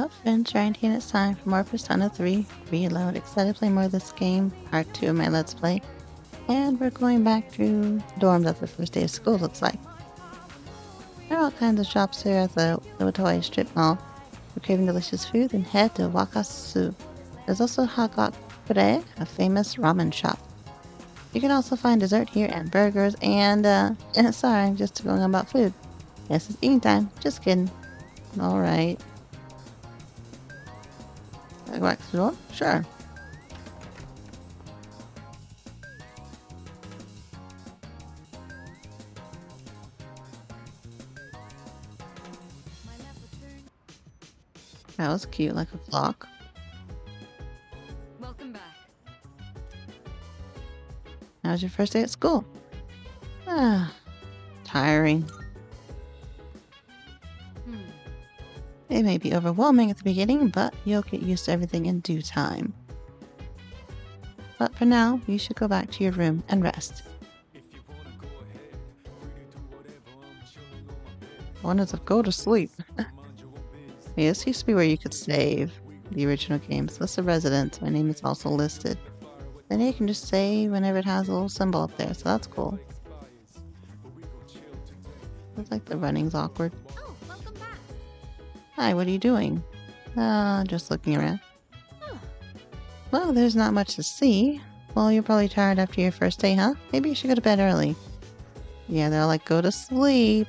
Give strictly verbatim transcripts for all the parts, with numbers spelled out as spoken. Up and trying to get it time for more Persona three Reload. Excited to play more of this game, part two of my Let's Play. And we're going back to the dorm that the first day of school looks like. There are all kinds of shops here at the Iwatodai Strip Mall. We're craving delicious food and head to Wakasu. There's also Hagakure, a famous ramen shop. You can also find dessert here and burgers and, uh, and sorry, I'm just going on about food. Yes, it's eating time. Just kidding. Alright. I go back to the door? Sure. That was cute, like a clock. Welcome back. How was your first day at school? Ah, tiring. It may be overwhelming at the beginning, but you'll get used to everything in due time. But for now, you should go back to your room and rest. Wonders of go to sleep. This used to be where you could save the original games. List of residents. My name is also listed. Then you can just save whenever it has a little symbol up there, so that's cool. Looks like the running's awkward. Hi, what are you doing? Uh, just looking around. Huh. Well, there's not much to see. Well, you're probably tired after your first day, huh? Maybe you should go to bed early. Yeah, they're like, go to sleep.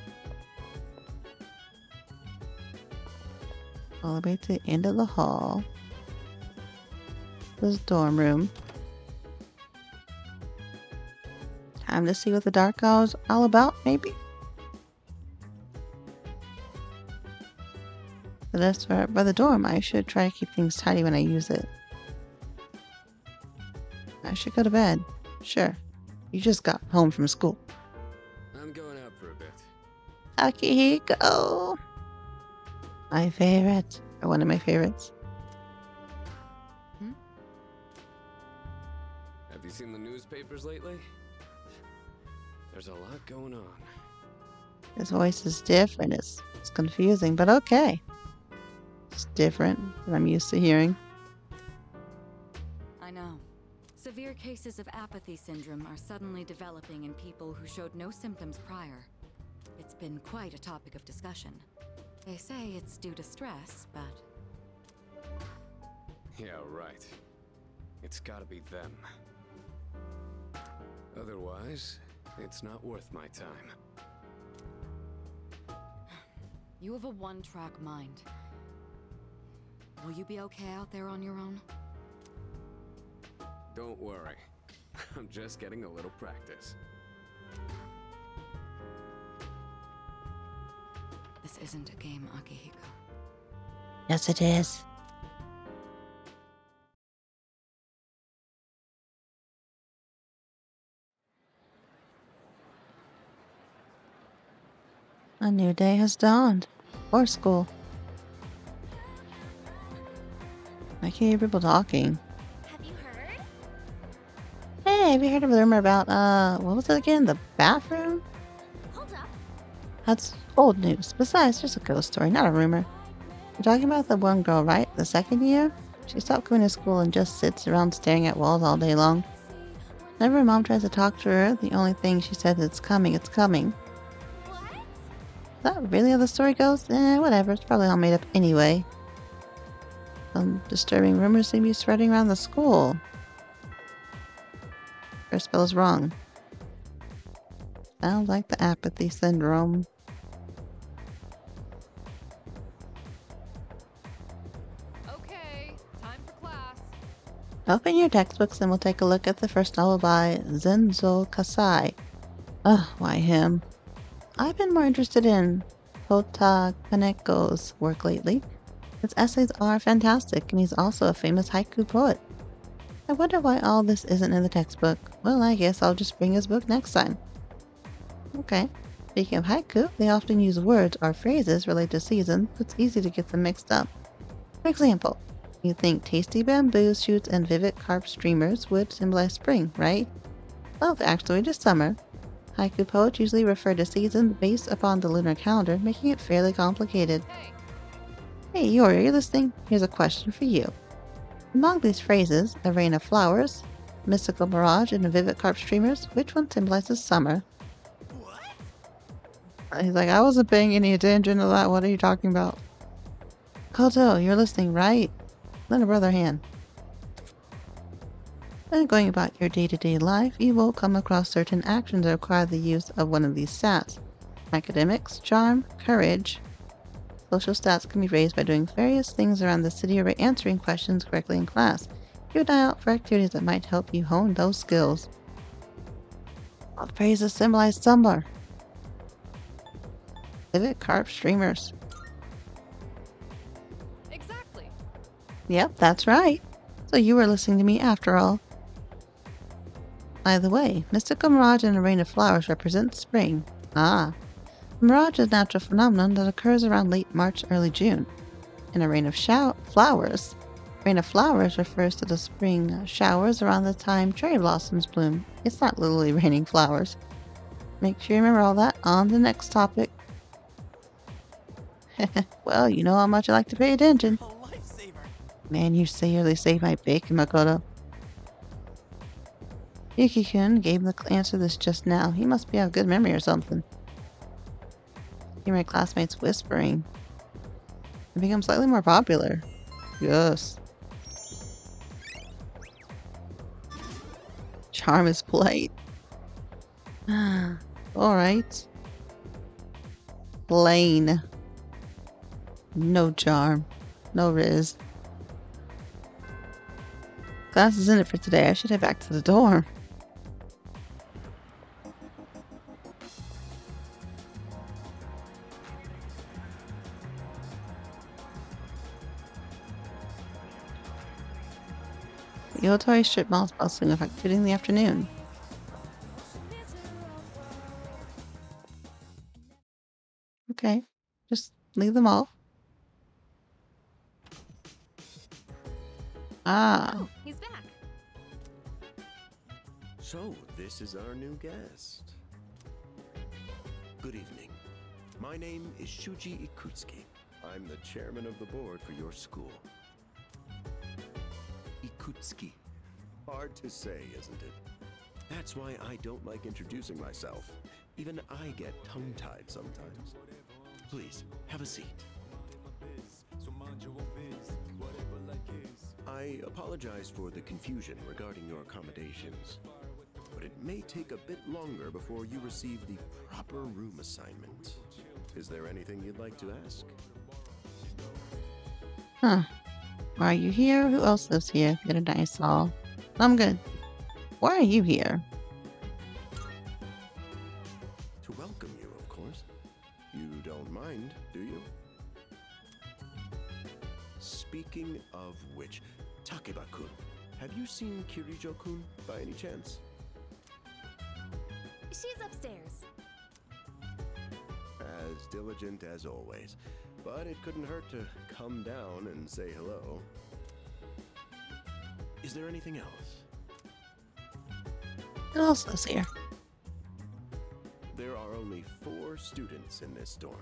All the way to the end of the hall. This dorm room. Time to see what the Dark Hour is all about, maybe? The desk right by the dorm. I should try to keep things tidy when I use it. I should go to bed. Sure. You just got home from school. I'm going out for a bit. Akihiko! My favorite. Or one of my favorites. Hmm? Have you seen the newspapers lately? There's a lot going on. His voice is different. It's, it's confusing, but okay. It's different than I'm used to hearing. I know. Severe cases of apathy syndrome are suddenly developing in people who showed no symptoms prior. It's been quite a topic of discussion. They say it's due to stress, but... Yeah, right. It's gotta be them. Otherwise, it's not worth my time. You have a one-track mind. Will you be okay out there on your own? Don't worry. I'm just getting a little practice. This isn't a game, Akihiko. Yes, it is. A new day has dawned. For school. I can't hear people talking. Have you heard? Hey, have you heard of a rumor about, uh, what was it again? The bathroom? Hold up. That's old news. Besides, just a ghost story, not a rumor. You're talking about the one girl, right? The second year? She stopped going to school and just sits around staring at walls all day long. Whenever her mom tries to talk to her, the only thing she says is, it's coming, it's coming. What? Is that really how the story goes? Eh, whatever. It's probably all made up anyway. Some disturbing rumors seem to be spreading around the school. Her spell's wrong. Sounds like the apathy syndrome. Okay, time for class. Open your textbooks and we'll take a look at the first novel by Zenzo Kasai. Ugh, why him? I've been more interested in Hota Kaneko's work lately. His essays are fantastic, and he's also a famous haiku poet. I wonder why all this isn't in the textbook. Well, I guess I'll just bring his book next time. Okay. Speaking of haiku, they often use words or phrases related to season, so it's easy to get them mixed up. For example, you'd think tasty bamboo shoots and vivid carp streamers would symbolize spring, right? Well, they're actually just summer. Haiku poets usually refer to seasons based upon the lunar calendar, making it fairly complicated. Hey. Hey Yori, are you listening? Here's a question for you. Among these phrases, a rain of flowers, mystical mirage, and a vivid carp streamers, which one symbolizes summer? What? He's like, I wasn't paying any attention to that. What are you talking about? Koto, you're listening, right? Lend a brother hand. When going about your day-to-day life, you will come across certain actions that require the use of one of these stats. Academics, charm, courage. Social stats can be raised by doing various things around the city or by answering questions correctly in class. Keep an eye out for activities that might help you hone those skills. All the phrases symbolize summer. Vivid carp streamers. Exactly. Yep, that's right. So you were listening to me after all. Either way, mystical mirage and a rain of flowers represents spring. Ah. A mirage is a natural phenomenon that occurs around late March, early June. And a rain of show flowers. Rain of flowers refers to the spring showers around the time cherry blossoms bloom. It's not literally raining flowers. Make sure you remember all that on the next topic. Well, you know how much I like to pay attention. Man, you seriously saved my bacon, Makoto. Yuki-kun gave the answer to this just now. He must be a good memory or something. Hear my classmates whispering. It becomes slightly more popular. Yes. Charm is polite. Alright. Plain. No charm. No riz. Class is in it for today. I should head back to the dorm. The Iwatodai Strip Mall is bustling with activity in the afternoon. Okay, just leave them all. Ah. Oh, he's back. So, this is our new guest. Good evening. My name is Shuji Ikutsuki. I'm the chairman of the board for your school. Ikutsuki. Hard to say, isn't it? That's why I don't like introducing myself. Even I get tongue-tied sometimes. Please, have a seat. I apologize for the confusion regarding your accommodations, but it may take a bit longer before you receive the proper room assignment. Is there anything you'd like to ask? Huh. Why are you here? Who else lives here? Get a dice all. I'm good. Why are you here? To welcome you, of course. You don't mind, do you? Speaking of which, Takeba-kun, have you seen Kirijo-kun by any chance? She's upstairs. As diligent as always, but it couldn't hurt to come down and say hello. Is there anything else? Who else is here? There are only four students in this dorm.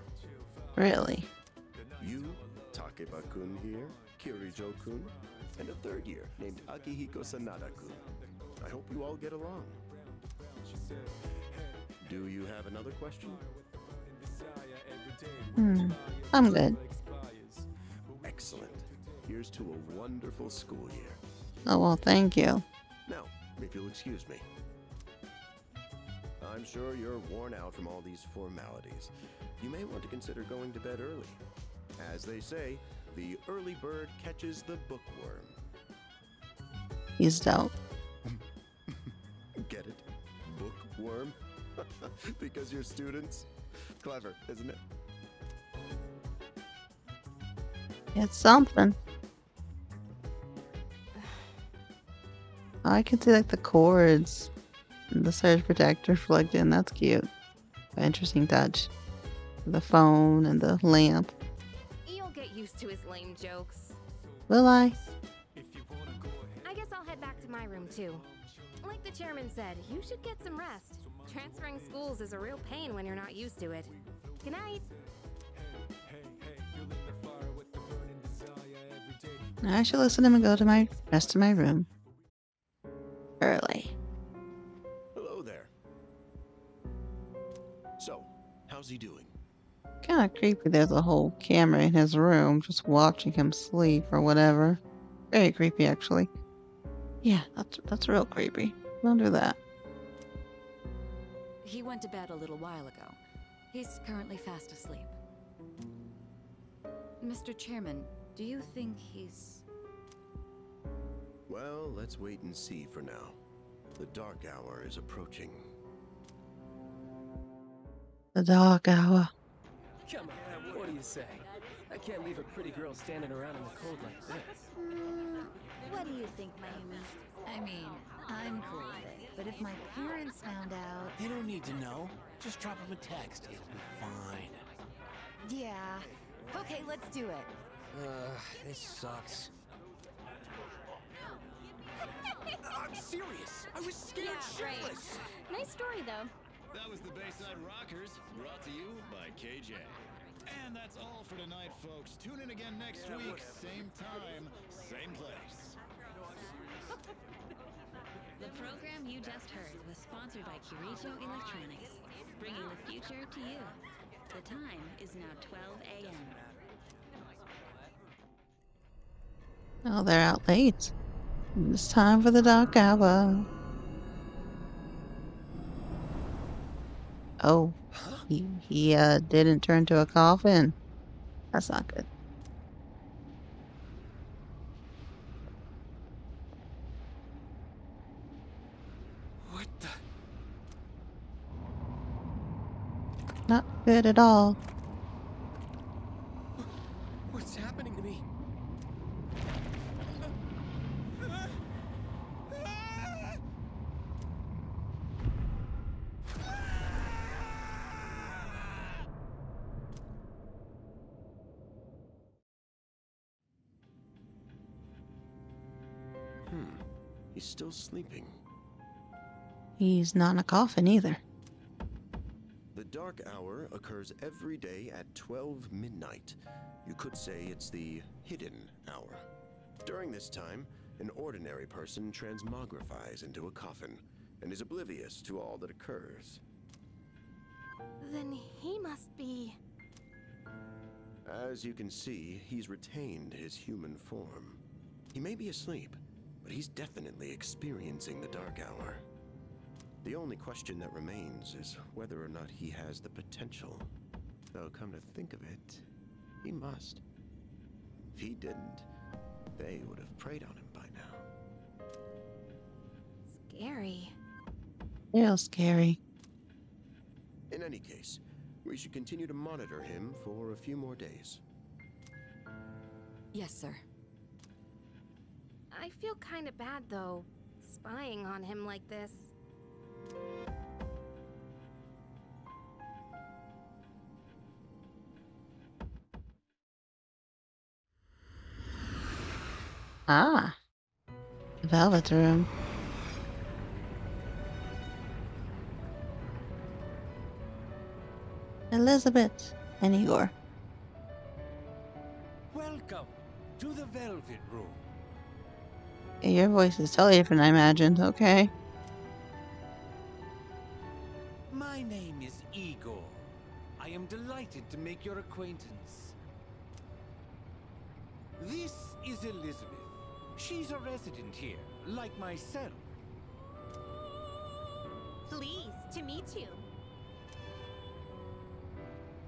Really? You, Takeba-kun here, Kirijo-kun, and a third year named Akihiko Sanada-kun. I hope you all get along. Do you have another question? Hmm. I'm good. Excellent. Here's to a wonderful school year. Oh, well, thank you. Now, if you'll excuse me. I'm sure you're worn out from all these formalities. You may want to consider going to bed early. As they say, the early bird catches the bookworm. He's out. Get it? Bookworm? Because you're students? Clever, isn't it? It's something. I can see like the cords and the surge protector plugged in. That's cute. An interesting touch. The phone and the lamp. To his lame jokes. Will I? I guess I'll head back to my room too. Like the chairman said, you should get some rest. Transferring schools is a real pain when you're not used to it. Good night. I shall listen to him and go to my rest of my room. Early. Hello there. So, how's he doing? Kinda creepy there's a whole camera in his room just watching him sleep or whatever. Very creepy actually. Yeah, that's that's real creepy. Don't do that. He went to bed a little while ago. He's currently fast asleep. Mister Chairman, do you think he's... Well, let's wait and see for now. The dark hour is approaching. The dark hour. Come on, what do you say? I can't leave a pretty girl standing around in the cold like this. Mm, what do you think, Mayumi? I mean, I'm cool with it, but if my parents found out... They don't need to know. Just drop them a text. It'll be fine. Yeah. Okay, let's do it. Uh, this sucks. I'm serious. I was scared yeah, shitless. Right. Nice story, though. That was the Bayside Rockers, brought to you by K J. And that's all for tonight, folks. Tune in again next yeah, week, whatever. Same time, same place. The program you just heard was sponsored by Kirijo Electronics, bringing the future to you. The time is now twelve A M Oh, they're out late. It's time for the dark hour. Oh, he, he uh, didn't turn to a coffin. That's not good. What the? Not good at all. What's happening to me? He's still sleeping. He's not in a coffin either. The dark hour occurs every day at twelve midnight. You could say it's the hidden hour. During this time, an ordinary person transmogrifies into a coffin and is oblivious to all that occurs. Then he must be... As you can see, he's retained his human form. He may be asleep, but he's definitely experiencing the dark hour. The only question that remains is whether or not he has the potential. Though come to think of it, he must. If he didn't, they would have preyed on him by now. Scary. Real scary. In any case, we should continue to monitor him for a few more days. Yes, sir. I feel kind of bad, though, spying on him like this. Ah. Velvet Room. Elizabeth and Igor. Welcome to the Velvet Room. Your voice is totally different, I imagined. Okay. My name is Igor. I am delighted to make your acquaintance. This is Elizabeth. She's a resident here, like myself. Pleased to meet you.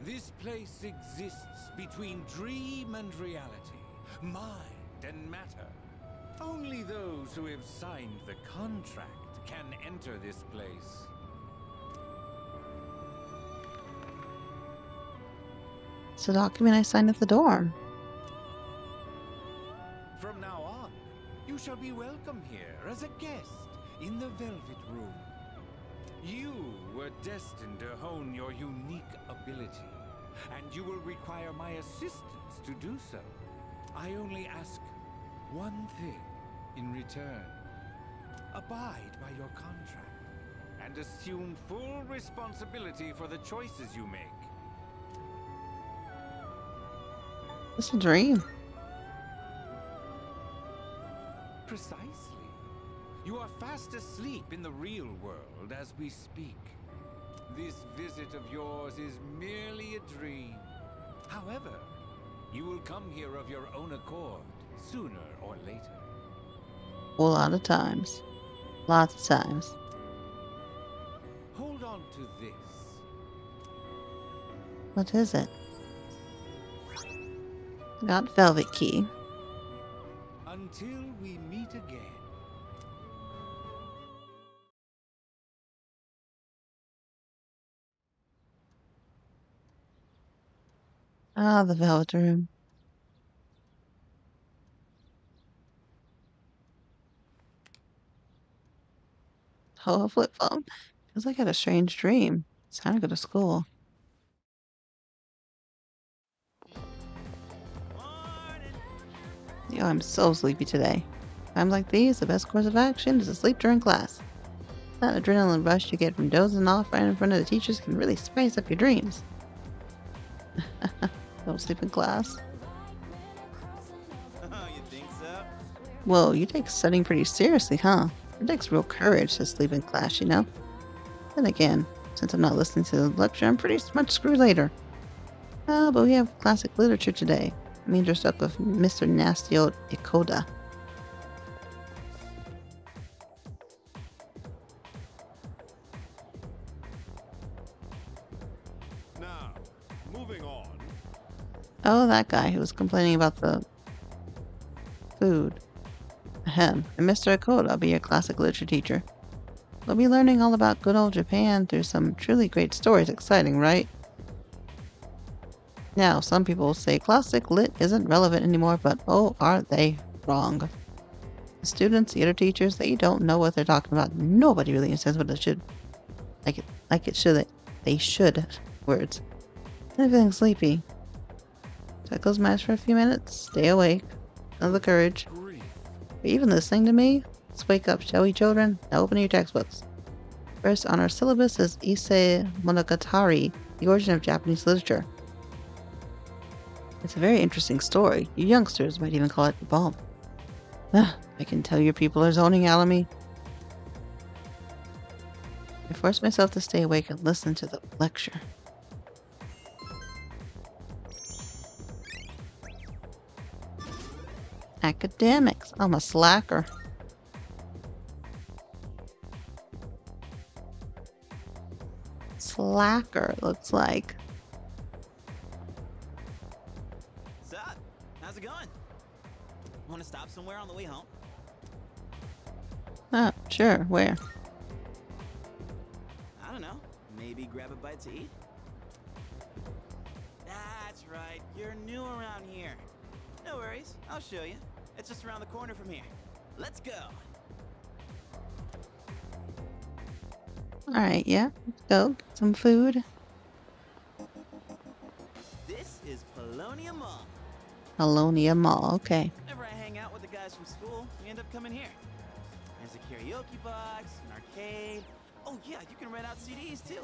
This place exists between dream and reality, mind and matter. Only those who have signed the contract can enter this place. It's a document I signed at the dorm. From now on, you shall be welcome here as a guest in the Velvet Room. You were destined to hone your unique ability, and you will require my assistance to do so. I only ask one thing in return. Abide by your contract and assume full responsibility for the choices you make. It's a dream. Precisely. You are fast asleep in the real world as we speak. This visit of yours is merely a dream. However, you will come here of your own accord, sooner or later. A lot of times. Lots of times. Hold on to this. What is it? Got Velvet Key. Until we meet again. Ah, the Velvet Room. Oh, flip phone. Feels like I had a strange dream. It's time to go to school. Yo, I'm so sleepy today. Times like these, the best course of action is to sleep during class. That adrenaline rush you get from dozing off right in front of the teachers can really spice up your dreams. Don't sleep in class. Oh, you think so? Whoa, you take studying pretty seriously, huh? It takes real courage to sleep in class, you know? Then again, since I'm not listening to the lecture, I'm pretty much screwed later. Ah, oh, but we have classic literature today. Major stuff of Mister Nasty Old Ikoda. Now, moving on. Oh, that guy who was complaining about the food. Ahem. And Mister Ikoda will be your classic literature teacher. We'll be learning all about good old Japan through some truly great stories. Exciting, right? Now, some people say classic lit isn't relevant anymore, but oh, are they wrong. The students, the other teachers, they don't know what they're talking about. Nobody really understands what it should. Like it, like it should. They should. Words. I'm feeling sleepy. So I close my eyes for a few minutes. Stay awake. Another courage. Are you even listening to me? Let's wake up, shall we, children? Now open your textbooks. First on our syllabus is Ise Monogatari, the origin of Japanese literature. It's a very interesting story. You youngsters might even call it the bomb. Ah, I can tell your people are zoning out on me. I forced myself to stay awake and listen to the lecture. Academics. I'm a slacker. Slacker, looks like. Want to stop somewhere on the way home? Ah, sure. Where? I don't know. Maybe grab a bite to eat? That's right. You're new around here. No worries. I'll show you. It's just around the corner from here. Let's go. All right. Yeah. Let's go. Get some food. This is Paulownia Mall. Paulownia Mall. Okay. From school, we end up coming here. There's a karaoke box, an arcade. Oh yeah, you can rent out C Ds too.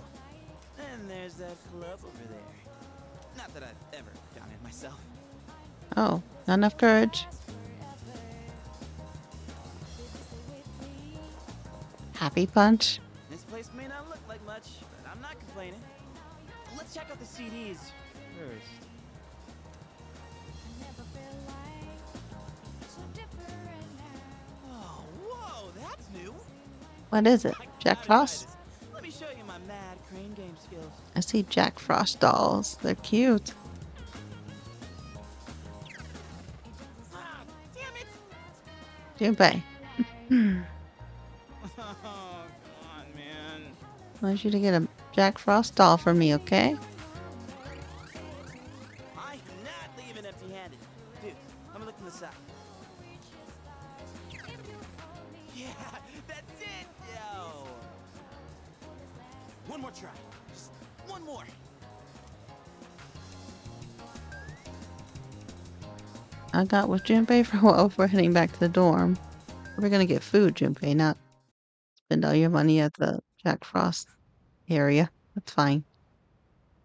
And there's that club over there. Not that I've ever done it myself. Oh, not enough courage. Happy Punch. This place may not look like much, but I'm not complaining. Let's check out the C Ds first. What is it? Jack Frost? Let me show you my mad crane game skills. I see Jack Frost dolls. They're cute. Ah, damn it. Junpei. Oh, come on, man. I want you to get a Jack Frost doll for me, okay? I'm not leaving empty-handed. Dude, I'm gonna look from the side. Yeah, that's it. Yo. One more try. Just one more. I got with Junpei for a while before heading back to the dorm. We're gonna get food, Junpei, not spend all your money at the Jack Frost area. That's fine.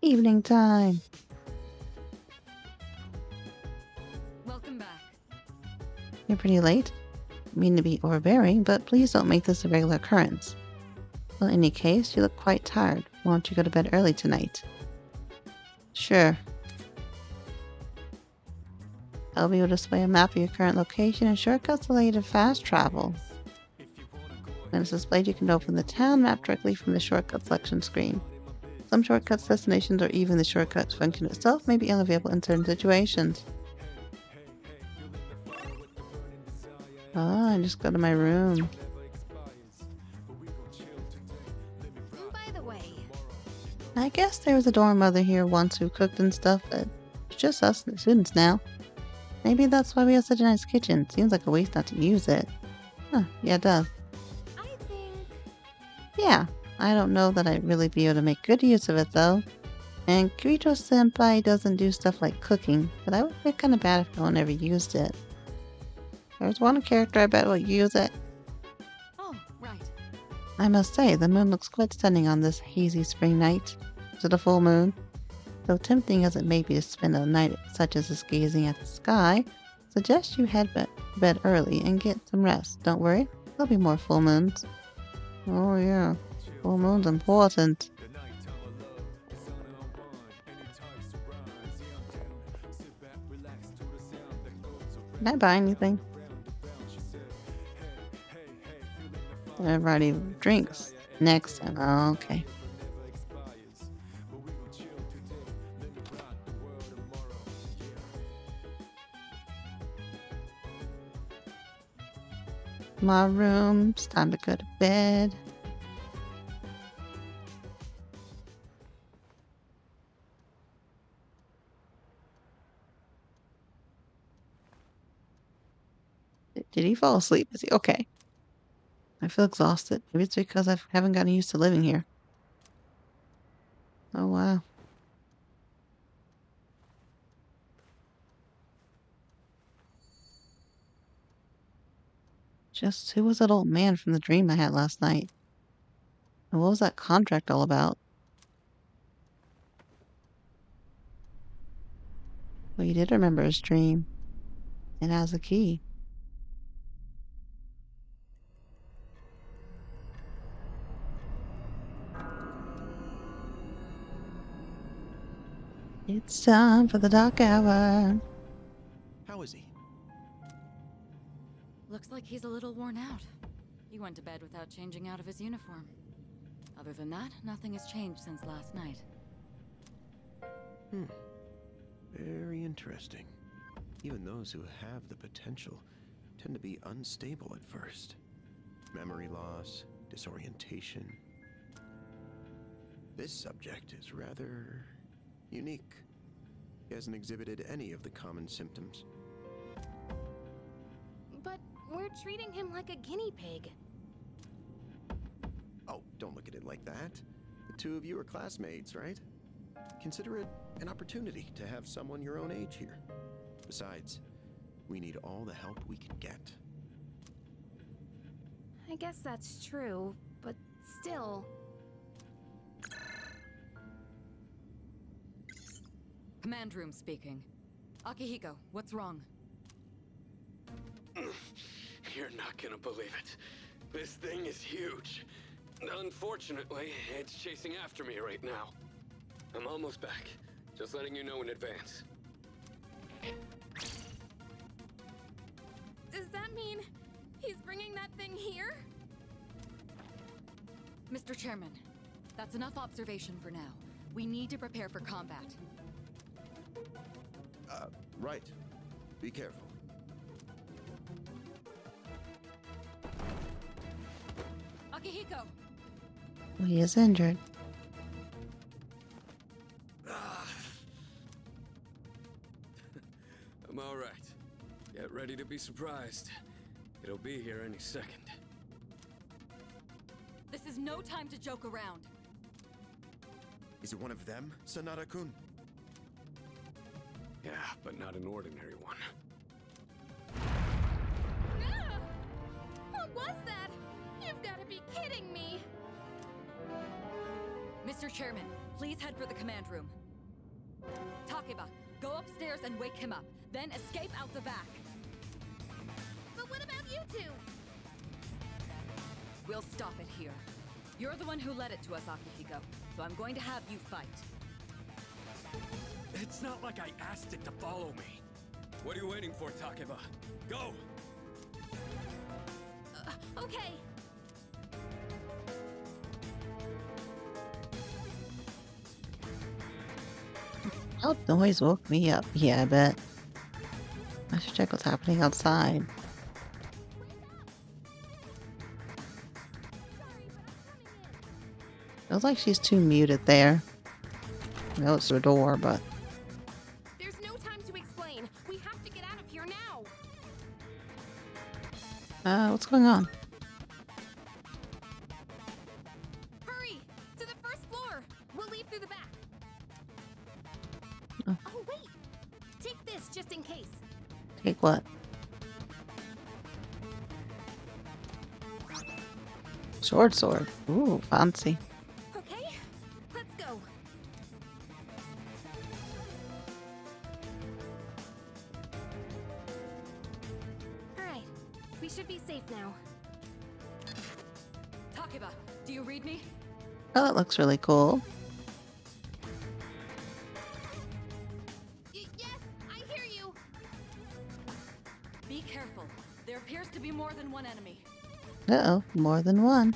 Evening time. Welcome back. You're pretty late. don't mean to be overbearing, but please don't make this a regular occurrence. Well, in any case, you look quite tired. Why don't you go to bed early tonight? Sure. L B will display a map of your current location and shortcuts allow you to fast travel. When it's displayed, you can open the town map directly from the shortcut selection screen. Some shortcuts, destinations, or even the shortcuts function itself may be unavailable in certain situations. Oh, I just go to my room. I guess there was a dorm mother here once who cooked and stuff, but it's just us students now. Maybe that's why we have such a nice kitchen. Seems like a waste not to use it. Huh, yeah, it does. I think... Yeah, I don't know that I'd really be able to make good use of it, though. And Kirito-senpai doesn't do stuff like cooking, but I would feel kind of bad if no one ever used it. There's one character I bet will use it. Oh, right. I must say, the moon looks quite stunning on this hazy spring night. Is it a full moon? Though tempting as it may be to spend a night such as this gazing at the sky, suggest you head to bed early and get some rest. Don't worry, there'll be more full moons. Oh yeah, full moon's important. Can I buy anything? A variety of drinks. Next, oh, okay. My room, it's time to go to bed. Did he fall asleep? Is he okay? I feel exhausted. Maybe it's because I haven't gotten used to living here. Oh wow. Just who was that old man from the dream I had last night? And what was that contract all about? Well, he did remember his dream. It has a key. It's time for the dark hour. How is he? Looks like he's a little worn out. He went to bed without changing out of his uniform. Other than that, nothing has changed since last night. Hmm. Very interesting. Even those who have the potential tend to be unstable at first. Memory loss, disorientation. This subject is rather unique. He hasn't exhibited any of the common symptoms. We're treating him like a guinea pig. Oh, don't look at it like that. The two of you are classmates, right? Consider it an opportunity to have someone your own age here. Besides, we need all the help we can get. I guess that's true, but still... Command room speaking. Akihiko, what's wrong? You're not gonna believe it. This thing is huge. Unfortunately, it's chasing after me right now. I'm almost back. Just letting you know in advance. Does that mean he's bringing that thing here? Mister Chairman, that's enough observation for now. We need to prepare for combat. Uh, right. Be careful. Well, he is injured. I'm all right. Get ready to be surprised. It'll be here any second. This is no time to joke around. Is it one of them, Sanada-kun? Yeah, but not an ordinary one. No! What was that? Kidding me? Mister Chairman, please head for the command room. Takeba, go upstairs and wake him up, then escape out the back. But what about you to? We'll stop it here. You're the one who led it to us, Akihiko, so I'm going to have you fight. It's not like I asked it to follow me. What are you waiting for, Takeba? Go! Uh, okay! Loud noise woke me up. Yeah, I bet. I should check what's happening outside. Feels like she's too muted there. I know it's her door, but there's no time to explain. We have to get out of here now. Uh, what's going on? Hurry to the first floor. We'll leave through the back. Oh. Oh, wait. Take this just in case. Take what? Short sword. Ooh, fancy. Okay, let's go. All right, we should be safe now. Takeba, do you read me? Oh, that looks really cool. Uh-oh, more than one.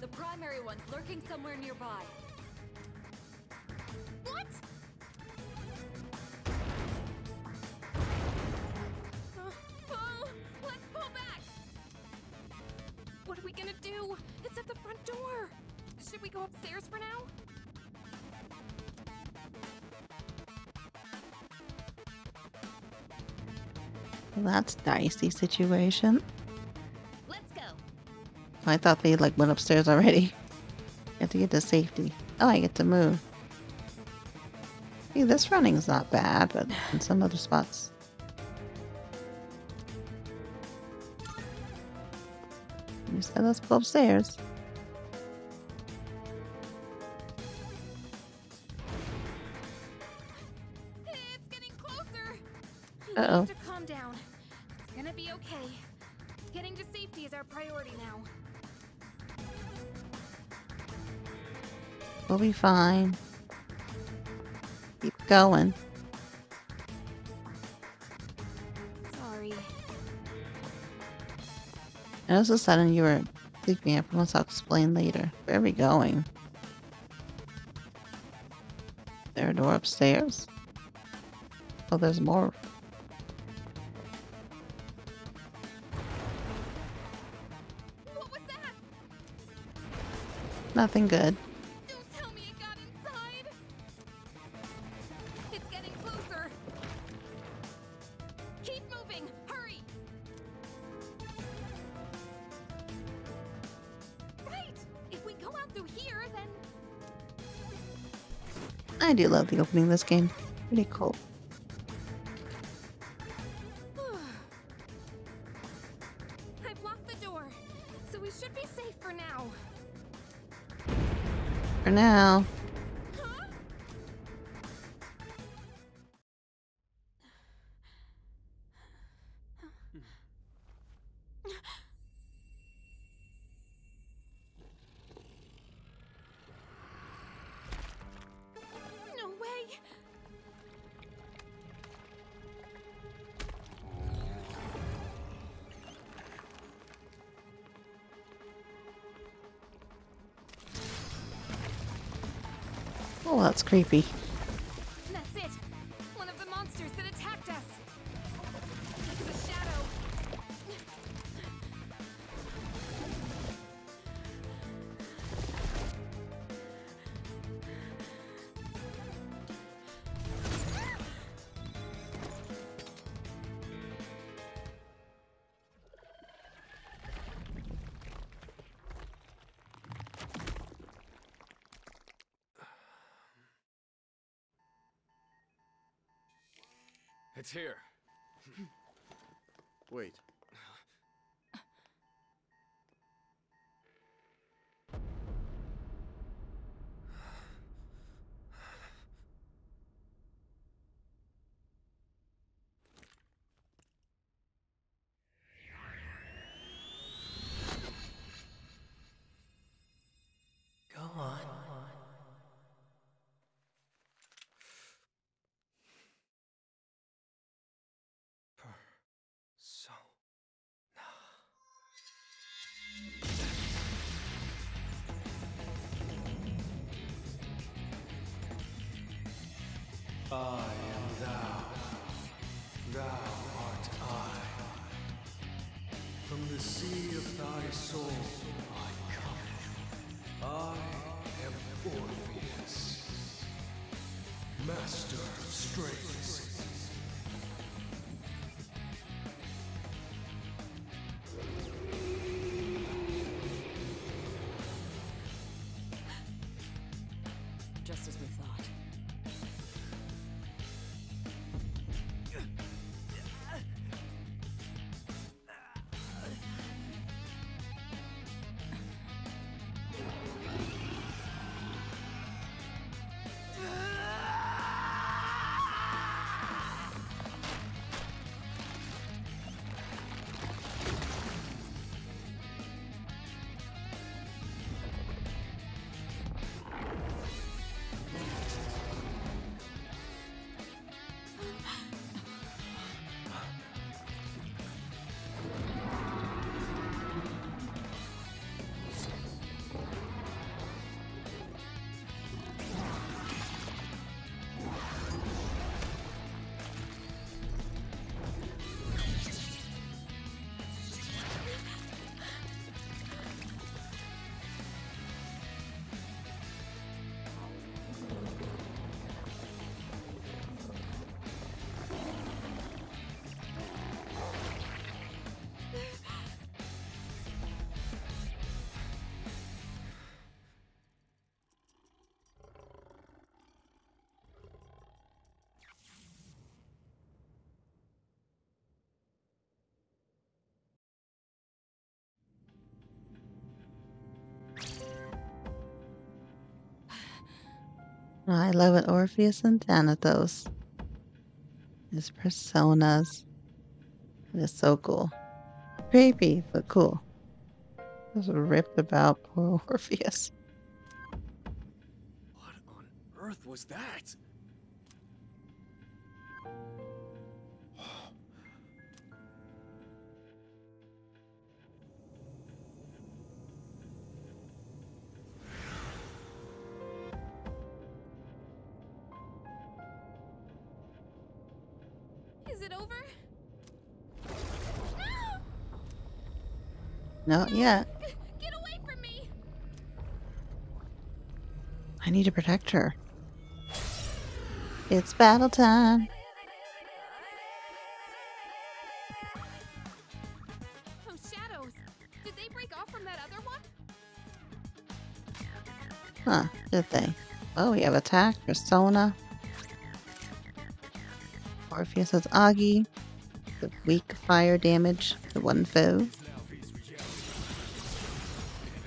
The primary one's lurking somewhere nearby. What? Uh, oh, let's pull back. What are we gonna do? It's at the front door. Should we go upstairs for now? Well, that's a dicey situation. I thought they like went upstairs already. You have to get to safety. Oh, I get to move. See, this running is not bad, but in some other spots. You said let's go upstairs. It's getting closer. Uh-oh. You have to calm down. It's gonna be okay. Getting to safety is our priority now. We'll be fine. Keep going. Sorry. I was just sudden you were picking up once. I'll explain later. Where are we going? Is there a door upstairs? Oh, there's more. What was that? Nothing good. I do love the opening of this game. Pretty cool. I blocked the door, so we should be safe for now. For now. Huh? Oh, that's creepy. That's it. One of the monsters that attacked us. It's a shadow. It's here. Wait. From the sea of thy soul I come. I am Orpheus, master of strings. Just as we thought. I love it. Orpheus and Thanatos. His personas. It is so cool. Creepy, but cool. I was ripped about poor Orpheus. What on earth was that? Not yet. Get away from me. I need to protect her. It's battle time. Oh, shadows. Did they break off from that other one? Huh, did they? Oh, we have Attack, Persona. Orpheus has Agi. The weak fire damage, the one foe.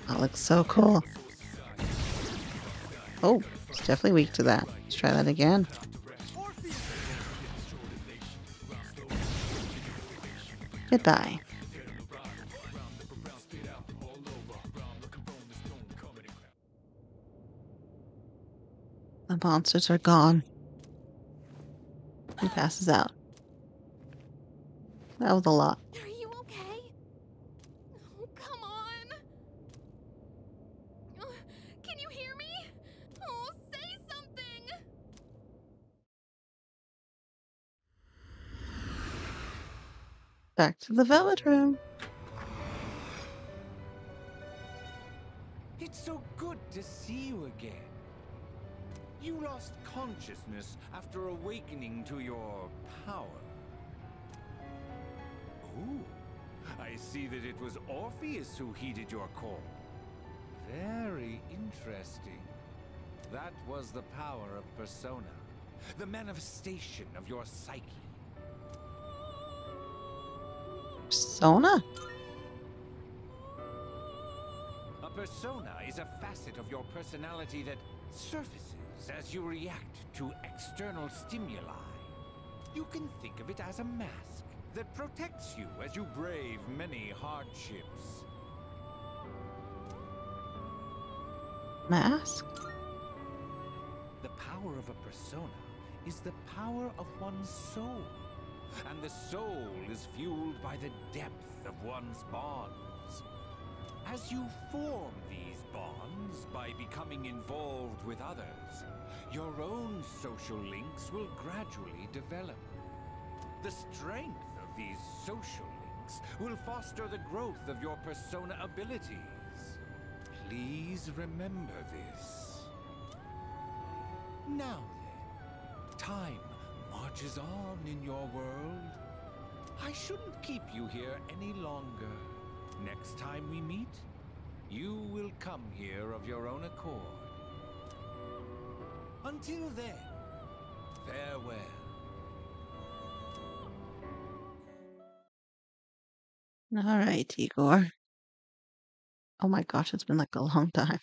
That looks so cool. Oh, it's definitely weak to that. Let's try that again. Goodbye. The monsters are gone. He passes out. That was a lot. Back to the Velvet Room. It's so good to see you again. You lost consciousness after awakening to your power. Ooh, I see that it was Orpheus who heeded your call. Very interesting. That was the power of Persona, the manifestation of your psyche. Persona? A persona is a facet of your personality that surfaces as you react to external stimuli. You can think of it as a mask that protects you as you brave many hardships. Mask? The power of a persona is the power of one's soul. And the soul is fueled by the depth of one's bonds. As you form these bonds by becoming involved with others, your own social links will gradually develop. The strength of these social techniques will foster the growth of your persona abilities. Please remember this. Now then, time marches on in your world. I shouldn't keep you here any longer. Next time we meet, you will come here of your own accord. Until then, farewell. All right, Igor. Oh my gosh, it's been like a long time.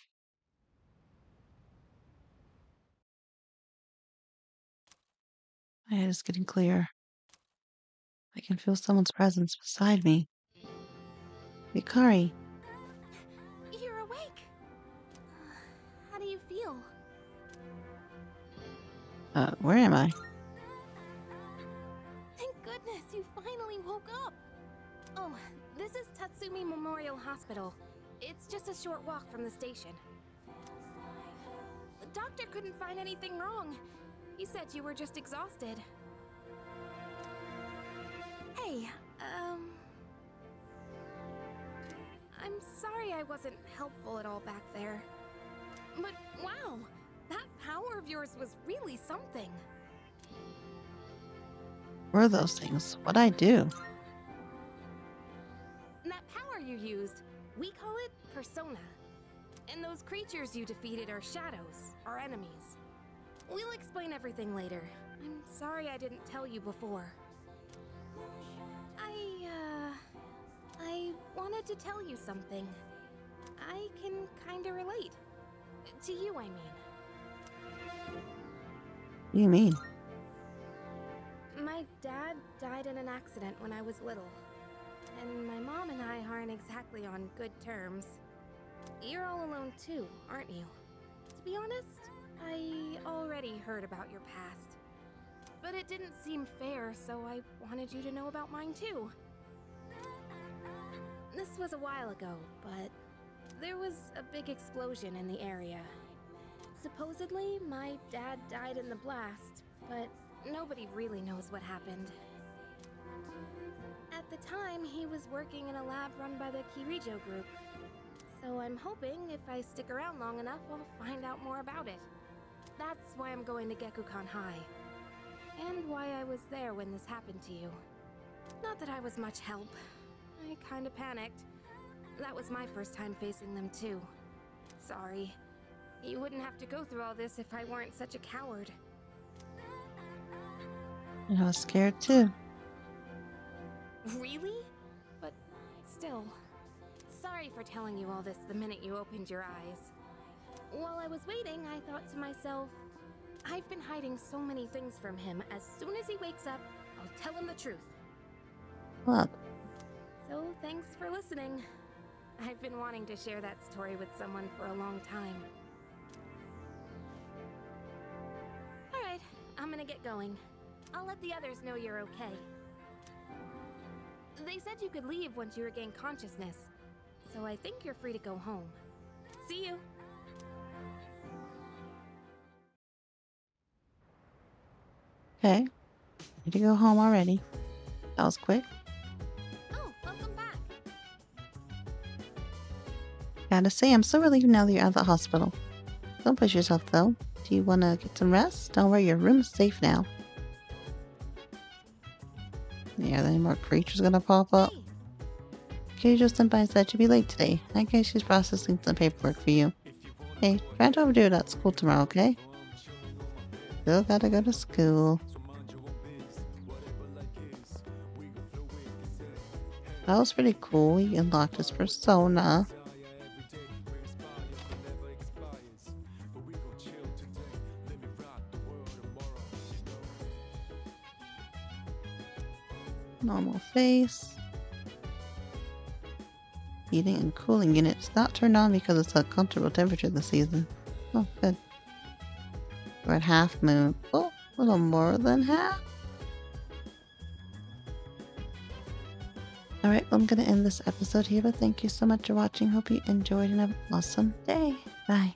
My head is getting clear. I can feel someone's presence beside me. Yukari. You're awake. How do you feel? Uh, where am I? Thank goodness you finally woke up. Oh, this is Tatsumi Memorial Hospital. It's just a short walk from the station. The doctor couldn't find anything wrong. He said you were just exhausted. Hey, um... I'm sorry I wasn't helpful at all back there. But wow, that power of yours was really something. What are those things? What'd I do? That power you used, we call it Persona. And those creatures you defeated are shadows, our enemies. We'll explain everything later. I'm sorry I didn't tell you before. I, uh... I wanted to tell you something. I can kinda relate. To you, I mean. What do you mean? My dad died in an accident when I was little. And my mom and I aren't exactly on good terms. You're all alone too, aren't you? To be honest, I already heard about your past. But it didn't seem fair, so I wanted you to know about mine too. This was a while ago, but there was a big explosion in the area. Supposedly, my dad died in the blast, but nobody really knows what happened. At the time, he was working in a lab run by the Kirijo group. So I'm hoping if I stick around long enough, I'll find out more about it. That's why I'm going to Gekkoukan High. And why I was there when this happened to you. Not that I was much help. I kinda panicked. That was my first time facing them too. Sorry. You wouldn't have to go through all this if I weren't such a coward. And I was scared too. Really? But still, sorry for telling you all this the minute you opened your eyes. While I was waiting, I thought to myself, I've been hiding so many things from him. As soon as he wakes up, I'll tell him the truth. What? So thanks for listening. I've been wanting to share that story with someone for a long time. Alright, I'm gonna get going. I'll let the others know you're okay. They said you could leave once you regain consciousness, so I think you're free to go home. See you! Okay. Need to go home already. That was quick. Oh, welcome back! Gotta say, I'm so relieved now that you're out of the hospital. Don't push yourself, though. Do you want to get some rest? Don't worry, your room is safe now. Yeah, are there any more creatures gonna pop up? Hey. Kirijo Senpai said she'd be late today. I guess she's processing some paperwork for you. Hey, try to overdo it at school tomorrow, okay? Still gotta go to school. That was pretty cool. He unlocked his persona. Normal face. Heating and cooling units not turned on because it's a comfortable temperature this season. Oh, good. We're at half moon. Oh, a little more than half. Alright, well, I'm going to end this episode here, but thank you so much for watching. Hope you enjoyed and have an awesome day. Bye.